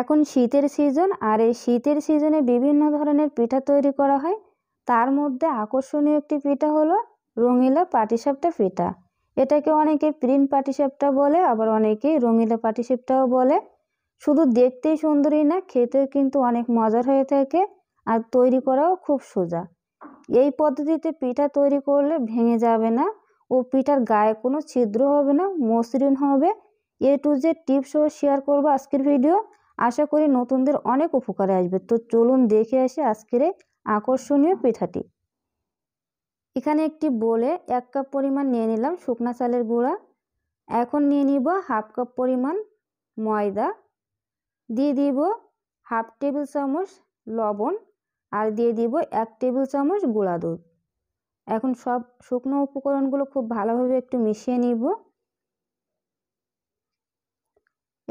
এখন শীতের সিজন, আর এই শীতের সিজনে বিভিন্ন ধরনের পিঠা তৈরি করা হয়। তার মধ্যে আকর্ষণীয় একটি পিঠা হলো রঙিলা পাটিসাপটা পিঠা। এটাকে অনেকে প্রিন্ট পাটিসাপটা বলে, আবার অনেকেই রঙিলা পাটিসাপটাও বলে। শুধু দেখতেই সুন্দরই না, খেতেও কিন্তু অনেক মজার হয়ে থাকে, আর তৈরি করাও খুব সোজা। এই পদ্ধতিতে পিঠা তৈরি করলে ভেঙে যাবে না ও পিঠার গায়ে কোনো ছিদ্র হবে না, মসৃণ হবে। এ টু জেড টিপসও শেয়ার করব আজকের ভিডিও। আশা করি নতুনদের অনেক উপকারে আসবে। তো চলুন দেখে আসি আজকের এই আকর্ষণীয় পিঠাটি। এখানে একটি বোলে 1 কাপ পরিমাণ নিয়ে নিলাম শুকনা চালের গুঁড়া। এখন নিয়ে নিব 1/2 কাপ পরিমাণ ময়দা, দিয়ে দিব 1/2 টেবিল চামচ লবণ, আর দিয়ে দিব 1 টেবিল চামচ গুঁড়া দুধ। এখন সব শুকনো উপকরণগুলো খুব ভালোভাবে একটু মিশিয়ে নিব।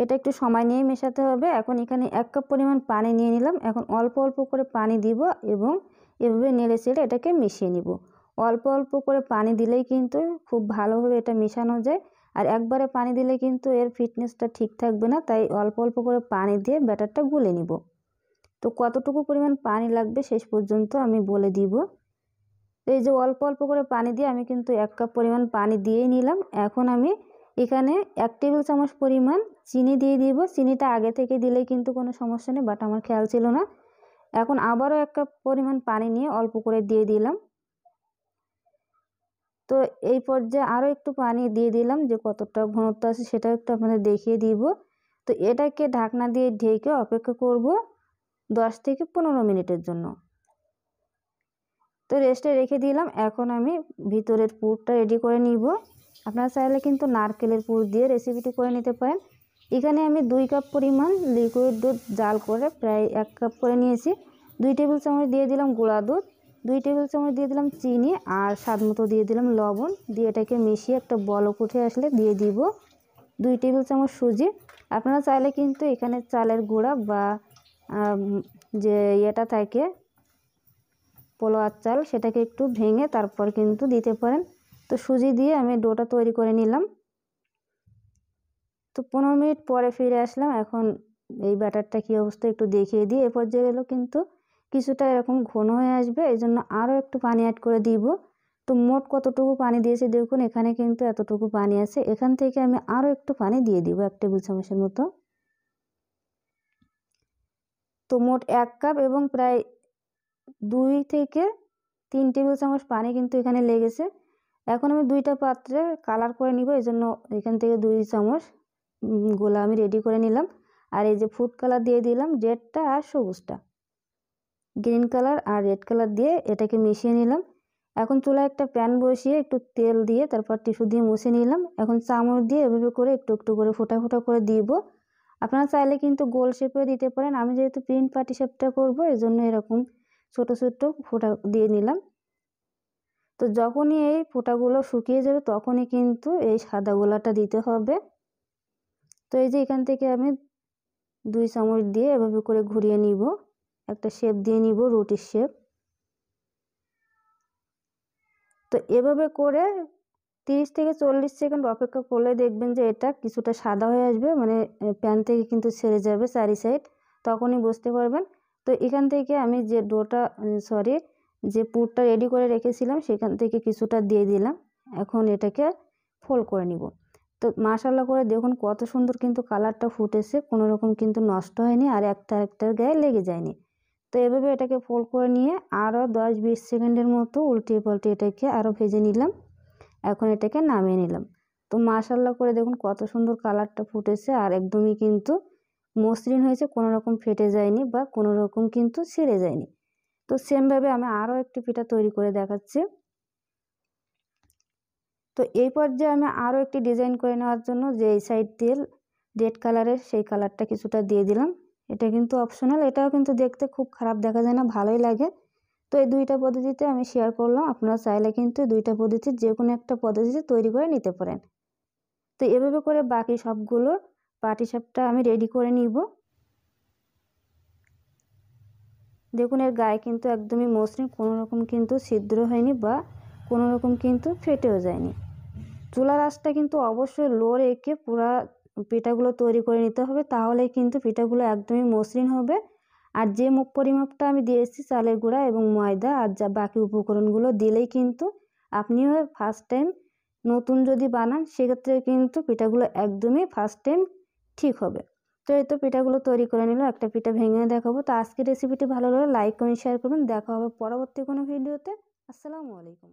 এটা একটু সময় নিয়ে মেশাতে হবে। এখন এখানে 1 কাপ পরিমাণ পানি নিয়ে নিলাম। এখন অল্প অল্প করে পানি দিব এবং এভাবে নেড়ে চেড়ে এটাকে মিশিয়ে নিব। অল্প অল্প করে পানি দিলেই কিন্তু খুব ভালোভাবে এটা মেশানো যায়, আর একবারে পানি দিলে কিন্তু এর ফিটনেসটা ঠিক থাকবে না। তাই অল্প অল্প করে পানি দিয়ে ব্যাটারটা গুলে নিব। তো কতটুকু পরিমাণ পানি লাগবে শেষ পর্যন্ত আমি বলে দিব। এই যে অল্প অল্প করে পানি দিয়ে আমি কিন্তু 1 কাপ পরিমাণ পানি দিয়েই নিলাম। এখন আমি এখানে 1 টেবিল চামচ পরিমাণ চিনি দিয়ে দিব। চিনিটা আগে থেকে দিলেই কিন্তু কোনো সমস্যা নেই, বাট আমার খেয়াল ছিল না। এখন আবারও 1 কাপ পরিমাণ পানি নিয়ে অল্প করে দিয়ে দিলাম। তো এই পর্যায়ে আরও একটু পানি দিয়ে দিলাম, যে কতটা ঘনত্ব আছে সেটাও একটু আপনাদের দেখিয়ে দিব। তো এটাকে ঢাকনা দিয়ে ঢেকে অপেক্ষা করব 10 থেকে 15 মিনিটের জন্য। তো রেস্টে রেখে দিলাম। এখন আমি ভিতরের পুরটা রেডি করে নিব। আপনারা চাইলে কিন্তু নারকেলের পুর দিয়ে রেসিপিটি করে নিতে পারেন। এখানে আমি 2 কাপ পরিমাণ লিকুইড দুধ জাল করে প্রায় 1 কাপ করে নিয়েছি। 2 টেবিল চামচ দিয়ে দিলাম গুঁড়া দুধ, 2 টেবিল চামচ দিয়ে দিলাম চিনি, আর স্বাদ মতো দিয়ে দিলাম লবণ। দিয়ে এটাকে মিশিয়ে একটা বলক উঠে আসলে দিয়ে দিব 2 টেবিল চামচ সুজি। আপনারা চাইলে কিন্তু এখানে চালের গুঁড়া বা যে এটা থাকে পোলাওয়ার চাল, সেটাকে একটু ভেঙে তারপর কিন্তু দিতে পারেন। তো সুজি দিয়ে আমি ডোটা তৈরি করে নিলাম। তো 15 মিনিট পরে ফিরে আসলাম। এখন এই ব্যাটারটা কী অবস্থা একটু দেখিয়ে দিই। এ পর্যায়েগুলো কিন্তু কিছুটা এরকম ঘন হয়ে আসবে, এই জন্য আরও একটু পানি অ্যাড করে দিব। তো মোট কতটুকু পানি দিয়েছি দেখুন, এখানে কিন্তু এতটুকু পানি আছে। এখান থেকে আমি আরও একটু পানি দিয়ে দিব 1 টেবিল চামচের মতো। তো মোট 1 কাপ এবং প্রায় 2 থেকে 3 টেবিল চামচ পানি কিন্তু এখানে লেগেছে। এখন আমি 2টা পাত্রে কালার করে নিব, এই জন্য এখান থেকে 2 চামচ গোলা আমি রেডি করে নিলাম। আর এই যে ফুড কালার দিয়ে দিলাম, রেডটা আর সবুজটা, গ্রিন কালার আর রেড কালার দিয়ে এটাকে মিশিয়ে নিলাম। এখন চুলায় একটা প্যান বসিয়ে একটু তেল দিয়ে তারপর টিস্যু দিয়ে মুছে নিলাম। এখন চামচ দিয়ে এভাবে করে একটু একটু করে ফোঁটা ফোঁটা করে দিব। আপনারা চাইলে কিন্তু গোল শেপে দিতে পারেন। আমি যেহেতু প্রিন্ট পাটি শেপটা করবো, এই জন্য এরকম ছোটো ছোটো ফোঁটা দিয়ে নিলাম। তো যখনই এই ফোঁটাগুলো শুকিয়ে যাবে তখনই কিন্তু এই সাদা গোলাটা দিতে হবে। তো এই যে এখান থেকে আমি 2 চামচ দিয়ে এভাবে করে ঘুরিয়ে নিব, একটা শেপ দিয়ে নিব, রুটির শেপ। তো এভাবে করে 30 থেকে 40 সেকেন্ড অপেক্ষা করলে দেখবেন যে এটা কিছুটা সাদা হয়ে আসবে, মানে প্যান থেকে কিন্তু ছেড়ে যাবে চারি সাইড, তখনই বুঝতে পারবেন। তো এখান থেকে আমি যে ডোটা সরি যে পুরটা রেডি করে রেখেছিলাম সেখান থেকে কিছুটা দিয়ে দিলাম। এখন এটাকে ফোল্ড করে নিব। তো মাশাআল্লাহ করে দেখুন কত সুন্দর কিন্তু কালারটা ফুটেছে, কোনো রকম কিন্তু নষ্ট হয়নি, আর একটার গায়ে লেগে যায়নি। তো এভাবে এটাকে ফোল্ড করে নিয়ে আরও 10-20 সেকেন্ডের মতো উল্টিয়ে পাল্টে এটাকে আরও ভেজে নিলাম। এখন এটাকে নামিয়ে নিলাম। তো মাশাআল্লাহ করে দেখুন কত সুন্দর কালারটা ফুটেছে, আর একদমই কিন্তু মসৃণ হয়েছে, কোনো রকম ফেটে যায়নি বা কোনো রকম কিন্তু ছিঁড়ে যায়নি। তো সেমভাবে আমি আরও একটি পিঠা তৈরি করে দেখাচ্ছি। তো এই পর্যায়ে আমি আরও একটি ডিজাইন করে নেওয়ার জন্য যে এই সাইড দিয়ে রেড কালারের সেই কালারটা কিছুটা দিয়ে দিলাম। এটা কিন্তু অপশনাল, এটাও কিন্তু দেখতে খুব খারাপ দেখা যায় না, ভালোই লাগে। তো এই 2টা পদ্ধতিতে আমি শেয়ার করলাম। আপনারা চাইলে কিন্তু 2টা পদ্ধতির যে কোনো একটা পদ্ধতিতে তৈরি করে নিতে পারেন। তো এভাবে করে বাকি সবগুলো পাটিসাপটা আমি রেডি করে নিব। দেখুন এর গায়ে কিন্তু একদমই মসৃণ, কোনো রকম কিন্তু ছিদ্র হয়নি বা কোনো রকম কিন্তু ফেটেও যায়নি। চুলার আঁচটা কিন্তু অবশ্যই লো রেখে পুরা পিঠাগুলো তৈরি করে নিতে হবে। তাহলে কিন্তু পিঠাগুলো একদমই মসৃণ হবে। আর যে মুখ পরিমাপটা আমি দিয়েছি চালের গুঁড়া এবং ময়দা আর যা বাকি উপকরণগুলো দিলেই কিন্তু আপনিও ফার্স্ট টাইম নতুন যদি বানান সেক্ষেত্রে কিন্তু পিঠাগুলো একদমই ফার্স্ট টাইম ঠিক হবে। তো এই তো পিঠাগুলো তৈরি করে নিল, একটা পিঠা ভেঙে দেখাবো। তো আজকের রেসিপিটি ভালো লাগলে লাইক কমেন্ট শেয়ার করবেন। দেখা হবে পরবর্তী কোনো ভিডিওতে। আসসালামু আলাইকুম।